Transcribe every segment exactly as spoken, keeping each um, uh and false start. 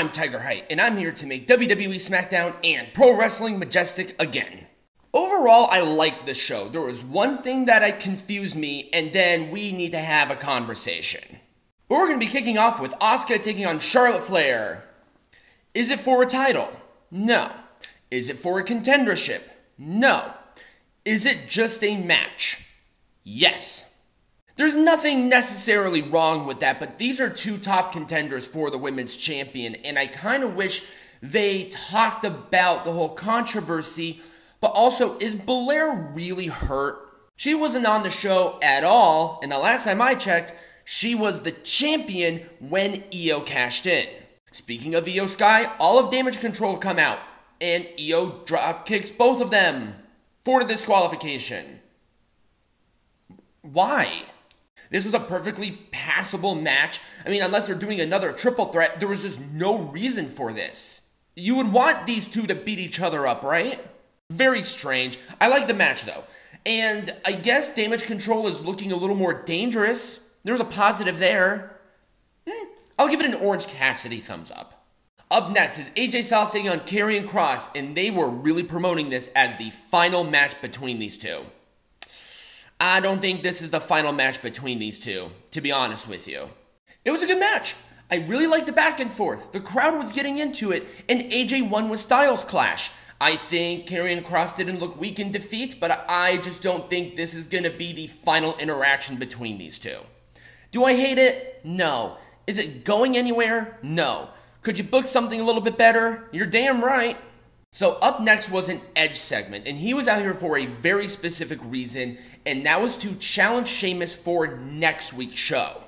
I'm Tiger Height, and I'm here to make W W E SmackDown and Pro Wrestling majestic again. Overall, I liked the show. There was one thing that confused me, and then we need to have a conversation. But we're going to be kicking off with Asuka taking on Charlotte Flair. Is it for a title? No. Is it for a contendership? No. Is it just a match? Yes. There's nothing necessarily wrong with that, but these are two top contenders for the women's champion, and I kind of wish they talked about the whole controversy, but also, is Belair really hurt? She wasn't on the show at all, and the last time I checked, she was the champion when Iyo cashed in. Speaking of Iyo Sky, all of Damage Control come out, and Iyo drop kicks both of them for the disqualification. Why? This was a perfectly passable match. I mean, unless they're doing another triple threat, there was just no reason for this. You would want these two to beat each other up, right? Very strange. I like the match, though. And I guess Damage Control is looking a little more dangerous. There's a positive there. Hmm. I'll give it an Orange Cassidy thumbs up. Up next is A J Styles taking on Karrion Kross, and they were really promoting this as the final match between these two. I don't think this is the final match between these two, to be honest with you. It was a good match. I really liked the back and forth. The crowd was getting into it, and A J won with Styles Clash. I think Karrion Kross didn't look weak in defeat, but I just don't think this is going to be the final interaction between these two. Do I hate it? No. Is it going anywhere? No. Could you book something a little bit better? You're damn right. So up next was an Edge segment, and he was out here for a very specific reason, and that was to challenge Sheamus for next week's show.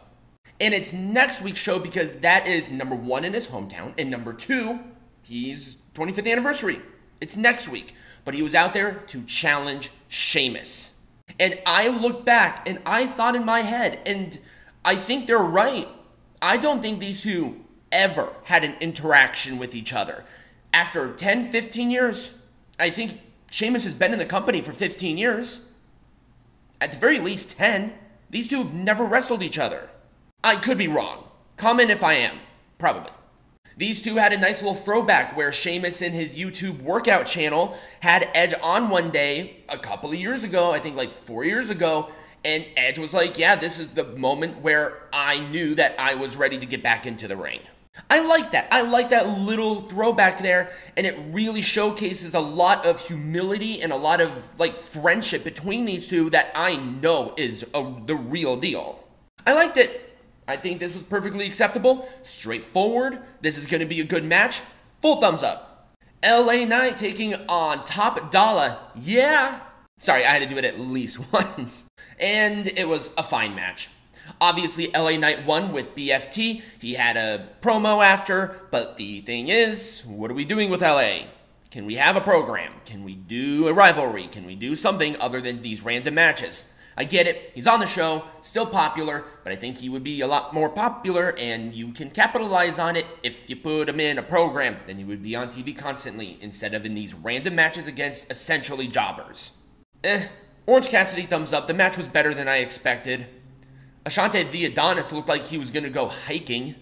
And it's next week's show because that is, number one, in his hometown, and number two, his twenty-fifth anniversary. It's next week. But he was out there to challenge Sheamus. And I looked back, and I thought in my head, and I think they're right. I don't think these two ever had an interaction with each other. After ten, fifteen years, I think Sheamus has been in the company for fifteen years. At the very least ten. These two have never wrestled each other. I could be wrong. Comment if I am. Probably. These two had a nice little throwback where Sheamus in his YouTube workout channel had Edge on one day a couple of years ago, I think like four years ago, and Edge was like, yeah, this is the moment where I knew that I was ready to get back into the ring. I like that. I like that little throwback there, and it really showcases a lot of humility and a lot of, like, friendship between these two that I know is a, the real deal. I liked it. I think this was perfectly acceptable, straightforward. This is going to be a good match. Full thumbs up. L A Knight taking on Top Dolla. Yeah. Sorry, I had to do it at least once. And it was a fine match. Obviously, L A Knight won with B F T. He had a promo after, but the thing is, what are we doing with L A? Can we have a program? Can we do a rivalry? Can we do something other than these random matches? I get it. He's on the show, still popular, but I think he would be a lot more popular, and you can capitalize on it if you put him in a program. Then he would be on T V constantly instead of in these random matches against essentially jobbers. Eh. Orange Cassidy thumbs up. The match was better than I expected. Ashante the Adonis looked like he was going to go hiking.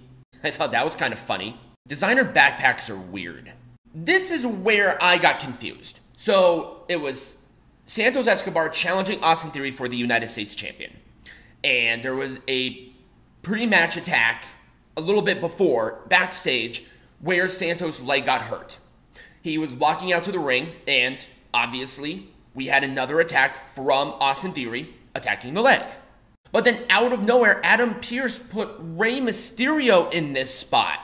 I thought that was kind of funny. Designer backpacks are weird. This is where I got confused. So it was Santos Escobar challenging Austin Theory for the United States champion. And there was a pre-match attack a little bit before, backstage, where Santos' leg got hurt. He was walking out to the ring, and obviously we had another attack from Austin Theory attacking the leg. But then out of nowhere, Adam Pearce put Rey Mysterio in this spot.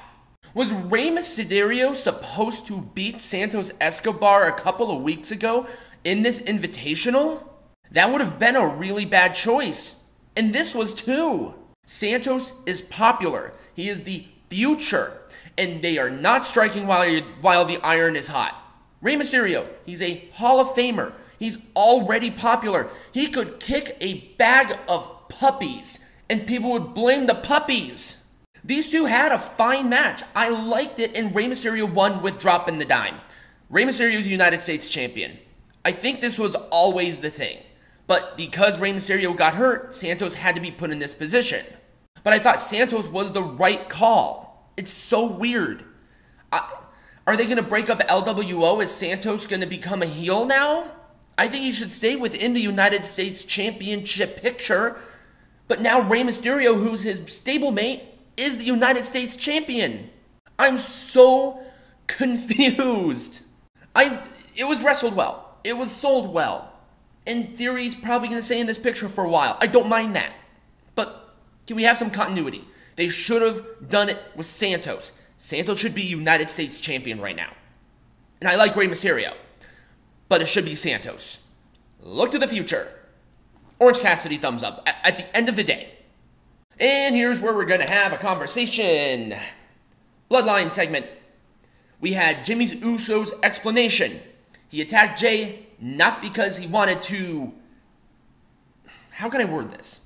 Was Rey Mysterio supposed to beat Santos Escobar a couple of weeks ago in this Invitational? That would have been a really bad choice. And this was too. Santos is popular. He is the future. And they are not striking while, while the iron is hot. Rey Mysterio, he's a Hall of Famer. He's already popular. He could kick a bag of puppies, and people would blame the puppies. These two had a fine match. I liked it, and Rey Mysterio won with dropping the dime. Rey Mysterio's United States champion. I think this was always the thing, but because Rey Mysterio got hurt, Santos had to be put in this position. But I thought Santos was the right call. It's so weird. I, are they going to break up L W O? Is Santos going to become a heel now? I think he should stay within the United States Championship picture. But now Rey Mysterio, who's his stablemate, is the United States Champion. I'm so confused. I, it was wrestled well. It was sold well. And Theory's probably going to stay in this picture for a while. I don't mind that. But can we have some continuity? They should have done it with Santos. Santos should be United States Champion right now. And I like Rey Mysterio. But it should be Santos. Look to the future. Orange Cassidy thumbs up at, at the end of the day. And here's where we're going to have a conversation. Bloodline segment. We had Jimmy Uso's explanation. He attacked Jey not because he wanted to... How can I word this?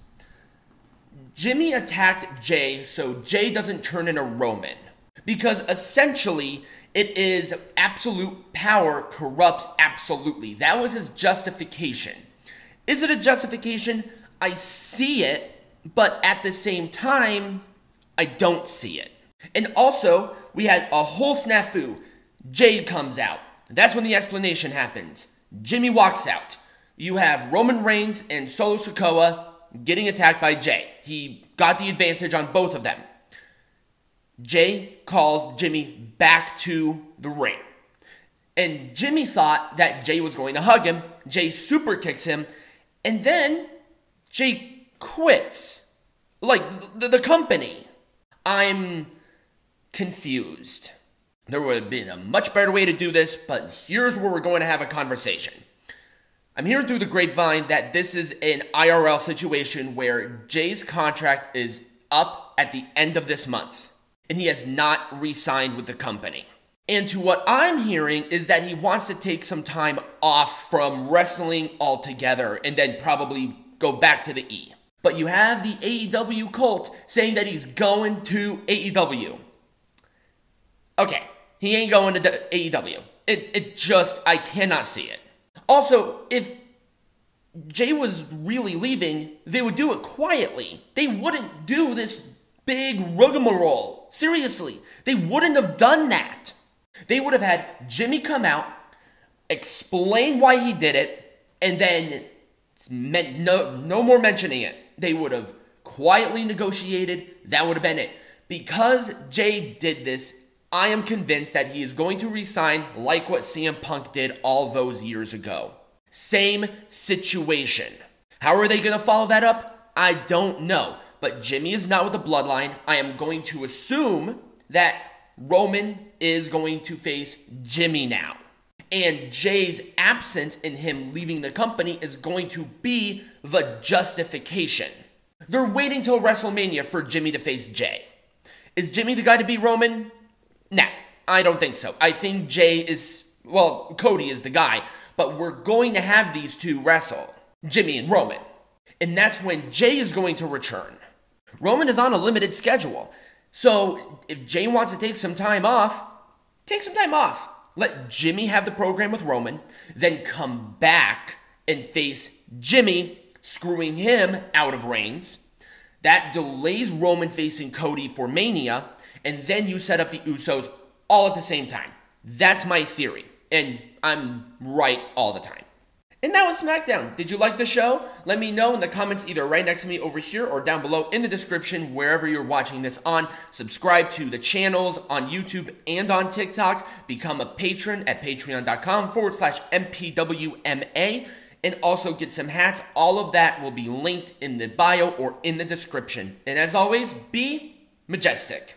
Jimmy attacked Jey so Jey doesn't turn into Roman. Because essentially... it is absolute power corrupts absolutely. That was his justification. Is it a justification? I see it, but at the same time, I don't see it. And also, we had a whole snafu. Jey comes out. That's when the explanation happens. Jimmy walks out. You have Roman Reigns and Solo Sikoa getting attacked by Jey. He got the advantage on both of them. Jey calls Jimmy back to the ring. And Jimmy thought that Jey was going to hug him. Jey super kicks him. And then Jey quits. Like, the, the company. I'm confused. There would have been a much better way to do this, but here's where we're going to have a conversation. I'm hearing through the grapevine that this is an I R L situation where Jey's contract is up at the end of this month. And he has not re-signed with the company. And to what I'm hearing is that he wants to take some time off from wrestling altogether and then probably go back to the E. But you have the A E W cult saying that he's going to A E W. Okay, he ain't going to A E W. It, it just, I cannot see it. Also, if Jey was really leaving, they would do it quietly. They wouldn't do this big rigmarole. Seriously, they wouldn't have done that. They would have had Jimmy come out, explain why he did it, and then meant no, no more mentioning it. They would have quietly negotiated. That would have been it. Because Jey did this, I am convinced that he is going to resign like what C M Punk did all those years ago. Same situation. How are they going to follow that up? I don't know. But Jimmy is not with the bloodline. I am going to assume that Roman is going to face Jimmy now. And Jey's absence and him leaving the company is going to be the justification. They're waiting till WrestleMania for Jimmy to face Jey. Is Jimmy the guy to beat Roman? Nah, I don't think so. I think Jey is, well, Cody is the guy. But we're going to have these two wrestle, Jimmy and Roman. And that's when Jey is going to return. Roman is on a limited schedule. So if Jey wants to take some time off, take some time off. Let Jimmy have the program with Roman, then come back and face Jimmy, screwing him out of Reigns. That delays Roman facing Cody for Mania, and then you set up the Usos all at the same time. That's my theory, and I'm right all the time. And that was SmackDown. Did you like the show? Let me know in the comments either right next to me over here or down below in the description wherever you're watching this on. Subscribe to the channels on YouTube and on TikTok. Become a patron at patreon.com forward slash MPWMA. And also get some hats. All of that will be linked in the bio or in the description. And as always, be majestic.